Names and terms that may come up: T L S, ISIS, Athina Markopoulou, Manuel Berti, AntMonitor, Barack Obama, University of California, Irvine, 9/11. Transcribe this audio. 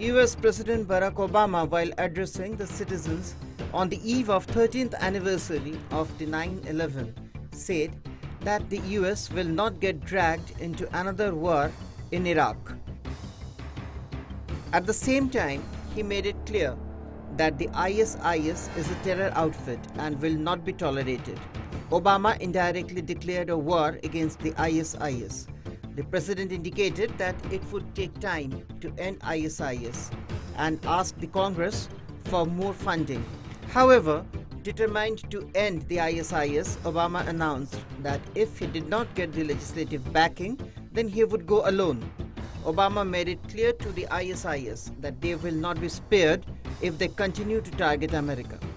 US President Barack Obama, while addressing the citizens on the eve of 13th anniversary of the 9/11, said that the US will not get dragged into another war in Iraq. At the same time, he made it clear that the ISIS is a terror outfit and will not be tolerated. Obama indirectly declared a war against the ISIS. The president indicated that it would take time to end ISIS and asked the Congress for more funding. However, determined to end the ISIS, Obama announced that if he did not get the legislative backing, then he would go alone. Obama made it clear to the ISIS that they will not be spared if they continue to target America.